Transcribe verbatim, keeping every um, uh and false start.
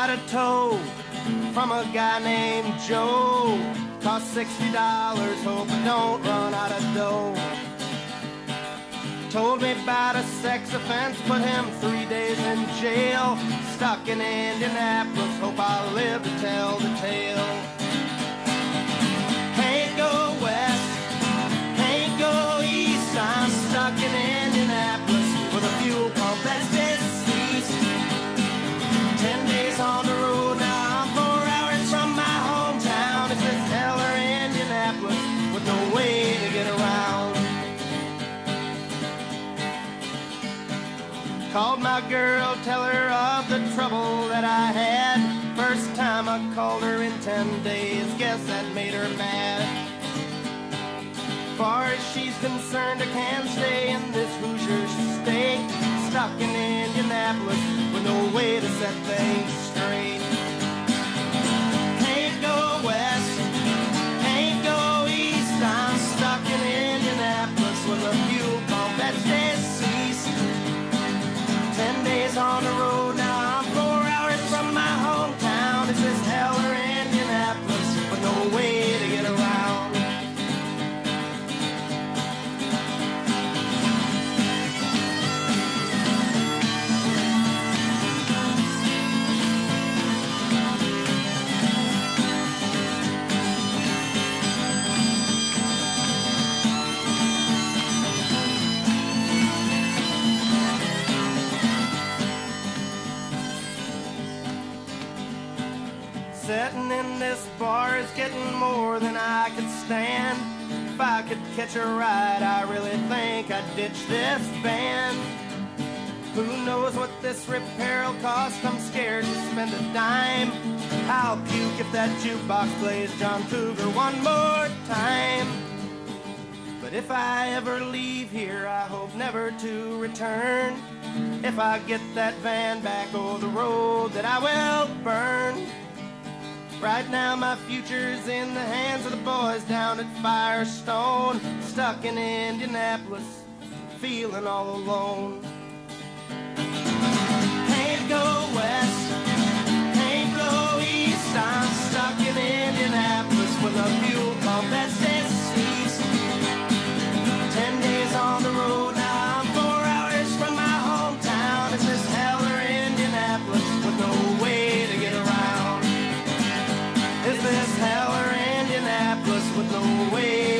Got a tow from a guy named Joe. Cost sixty dollars, hope I don't run out of dough. Told me about a sex offense, put him three days in jail. Stuck in Indianapolis, hope I live to tell the tale. Can't go west, can't go east. I'm stuck in Indianapolis with a fuel pump that's deceased. Ten days on the road, now I'm four hours from my hometown. It's just hell or Indianapolis with no way to get around. Called my girl, tell her of the trouble that I had. First time I called her in ten days, guess that made her mad. Far as she's concerned, I can't stay in this Hoosier state. Stuck in Indianapolis with no way to set things straight. Can't go west, can't go east. I'm stuck in Indianapolis with a fuel pump that's deceased. Ten days on the road, now I'm four hours from my hometown. It's just hell or Indianapolis, but no way to get around. Sitting in this bar is getting more than I could stand. If I could catch a ride, I really think I'd ditch this band. Who knows what this repair'll cost? I'm scared to spend a dime. I'll puke if that jukebox plays John Cougar one more time. But if I ever leave here, I hope never to return. If I get that van back, oh, the road that I will burn. Right now my future's in the hands of the boys down at Firestone. Stuck in Indianapolis, feeling all alone. Can't go west, can't go east. I'm stuck in Indianapolis with a fuel pump that's deceased. Ten days on the road, now I'm four hours from my hometown. It's just hell or Indianapolis with no way to get around. Is this hell or Indianapolis with no way?